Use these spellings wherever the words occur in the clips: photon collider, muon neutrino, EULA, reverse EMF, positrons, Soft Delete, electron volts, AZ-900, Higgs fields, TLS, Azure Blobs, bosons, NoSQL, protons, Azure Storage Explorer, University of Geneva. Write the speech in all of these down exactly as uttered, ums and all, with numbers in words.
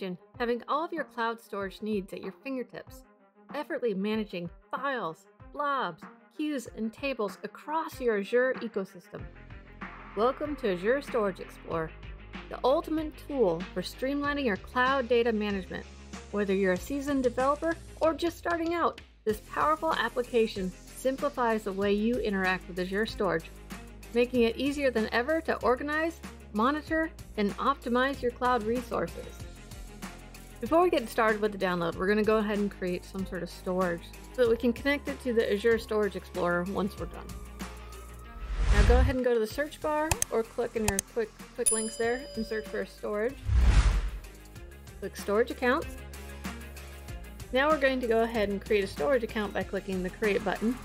Imagine having all of your cloud storage needs at your fingertips, effortlessly managing files, blobs, queues, and tables across your Azure ecosystem. Welcome to Azure Storage Explorer, the ultimate tool for streamlining your cloud data management. Whether you're a seasoned developer or just starting out, this powerful application simplifies the way you interact with Azure Storage, making it easier than ever to organize, monitor, and optimize your cloud resources. Before we get started with the download, we're going to go ahead and create some sort of storage so that we can connect it to the Azure Storage Explorer once we're done. Now go ahead and go to the search bar or click in your quick, quick links there and search for storage. Click Storage Accounts. Now we're going to go ahead and create a storage account by clicking the Create button.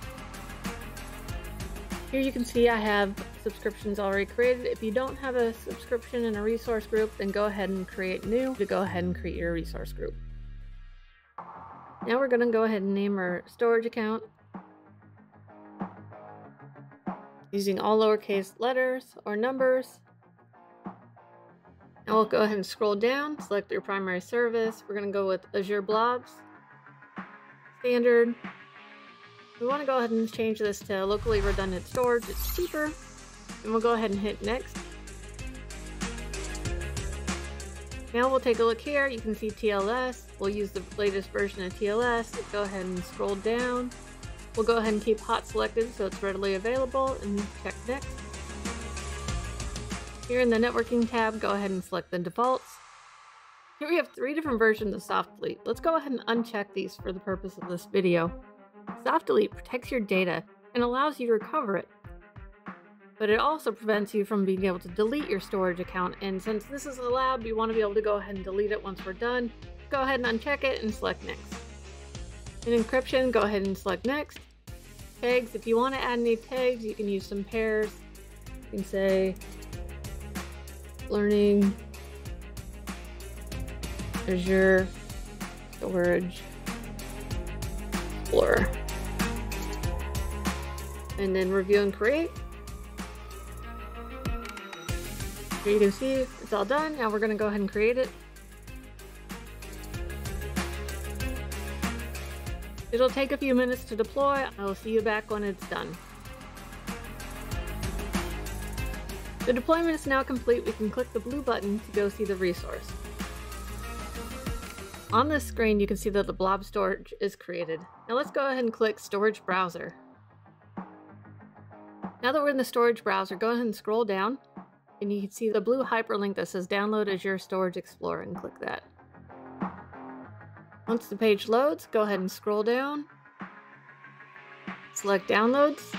Here you can see I have subscriptions already created. If you don't have a subscription in a resource group, then go ahead and create new to go ahead and create your resource group. Now we're going to go ahead and name our storage account using all lowercase letters or numbers. Now we'll go ahead and scroll down, select your primary service. We're going to go with Azure Blobs, Standard. We want to go ahead and change this to locally redundant storage. It's cheaper. And we'll go ahead and hit Next. Now we'll take a look here. You can see T L S. We'll use the latest version of T L S. Let's go ahead and scroll down. We'll go ahead and keep hot selected so it's readily available and check Next. Here in the networking tab, go ahead and select the defaults. Here we have three different versions of Soft Delete. Let's go ahead and uncheck these for the purpose of this video. Soft Delete protects your data and allows you to recover it, but it also prevents you from being able to delete your storage account. And since this is allowed, you want to be able to go ahead and delete it once we're done. Go ahead and uncheck it and select Next. In encryption, go ahead and select Next. Tags, if you want to add any tags, you can use some pairs. You can say learning Azure Storage Explorer, and then review and create. Here you can see it's all done. Now we're going to go ahead and create it. It'll take a few minutes to deploy. I will see you back when it's done. The deployment is now complete. We can click the blue button to go see the resource. On this screen, you can see that the blob storage is created. Now let's go ahead and click Storage Browser. Now that we're in the storage browser, go ahead and scroll down, and you can see the blue hyperlink that says Download Azure Storage Explorer, and click that. Once the page loads, go ahead and scroll down, select Downloads,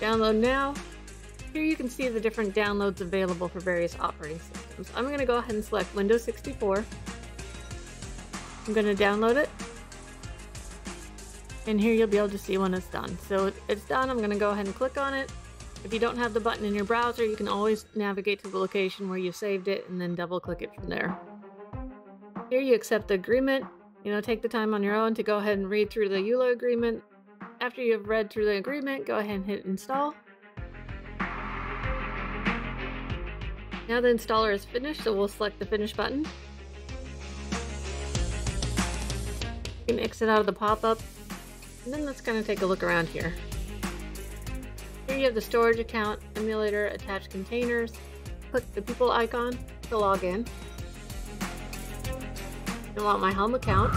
Download Now. Here you can see the different downloads available for various operating systems. I'm going to go ahead and select Windows sixty-four. I'm going to download it. And here you'll be able to see when it's done. So it's done. I'm going to go ahead and click on it. If you don't have the button in your browser, you can always navigate to the location where you saved it and then double click it from there. Here you accept the agreement. You know, take the time on your own to go ahead and read through the EULA agreement. After you've read through the agreement, go ahead and hit Install. Now the installer is finished, so we'll select the Finish button. You can exit out of the pop-up, and then let's kind of take a look around here. Here you have the storage account, emulator, attached containers. Click the people icon to log in. I want my home account.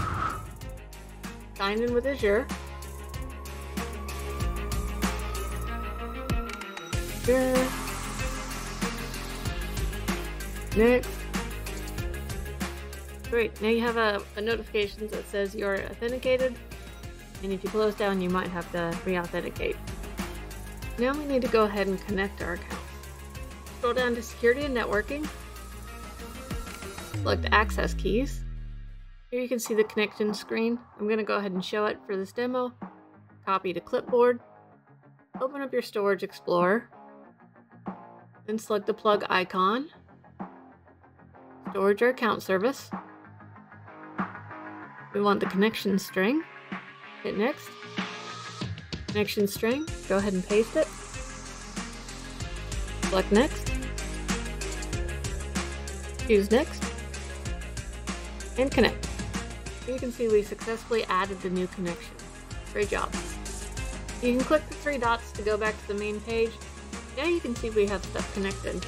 Sign in with Azure. Azure. Next. Great, now you have a, a notification that says you're authenticated, and if you close down, you might have to re-authenticate. Now we need to go ahead and connect our account. Scroll down to Security and Networking. Select Access Keys. Here you can see the connection screen. I'm going to go ahead and show it for this demo. Copy to clipboard. Open up your Storage Explorer. Then select the plug icon. Storage or account service. We want the connection string. Hit Next. Connection string. Go ahead and paste it. Select Next. Choose Next, and Connect. You can see we successfully added the new connection. Great job. You can click the three dots to go back to the main page. Now you can see we have stuff connected.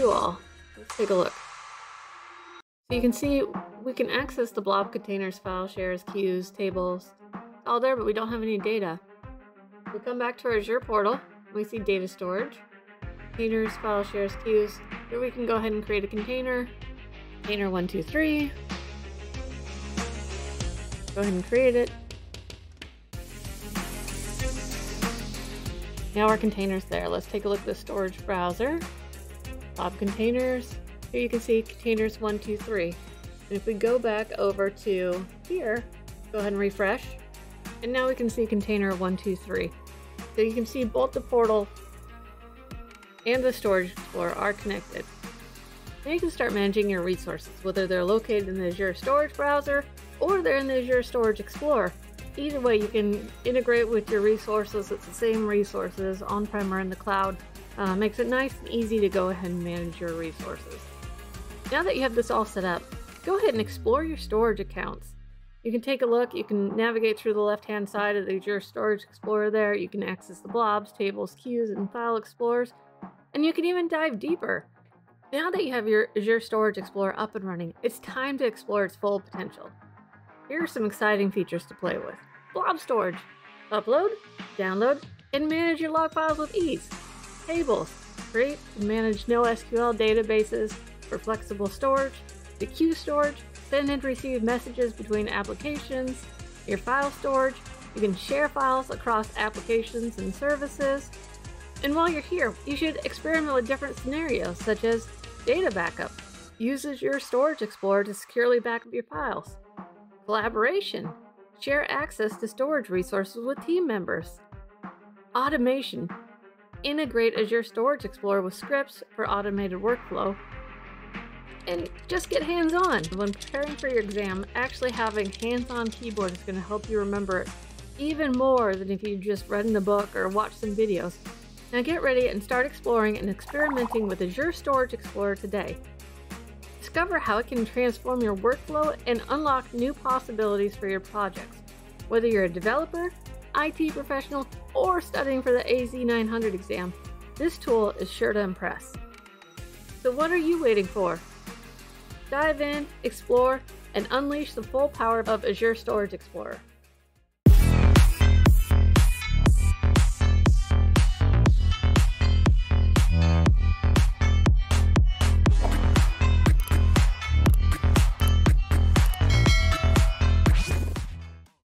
You all, let's take a look. So you can see we can access the blob containers, file shares, queues, tables. It's all there, but we don't have any data. We come back to our Azure portal. We see data storage, containers, file shares, queues. Here we can go ahead and create a container. Container one two three. Go ahead and create it. Now our container's there. Let's take a look at the storage browser. Blob containers. Here you can see containers one, two, three. And if we go back over to here, go ahead and refresh. And now we can see container one, two, three. So you can see both the portal and the Storage Explorer are connected. Now you can start managing your resources, whether they're located in the Azure Storage Browser or they're in the Azure Storage Explorer. Either way, you can integrate with your resources. It's the same resources on-prem or in the cloud. Uh, makes it nice and easy to go ahead and manage your resources. Now that you have this all set up, go ahead and explore your storage accounts. You can take a look. You can navigate through the left-hand side of the Azure Storage Explorer there. You can access the blobs, tables, queues, and file explorers. And you can even dive deeper. Now that you have your Azure Storage Explorer up and running, it's time to explore its full potential. Here are some exciting features to play with. Blob storage. Upload, download, and manage your log files with ease. Tables. Create and manage NoSQL databases for flexible storage. The queue storage. Send and receive messages between applications. Your file storage. You can share files across applications and services. And while you're here, you should experiment with different scenarios, such as data backup. Use Azure Storage Explorer to securely back up your files. Collaboration. Share access to storage resources with team members. Automation. Integrate Azure Storage Explorer with scripts for automated workflow. And just get hands-on. When preparing for your exam, actually having hands-on keyboard is going to help you remember it even more than if you just read in the book or watched some videos. Now get ready and start exploring and experimenting with Azure Storage Explorer today. Discover how it can transform your workflow and unlock new possibilities for your projects. Whether you're a developer, I T professional, or studying for the A Z nine hundred exam, this tool is sure to impress. So what are you waiting for? Dive in, explore, and unleash the full power of Azure Storage Explorer.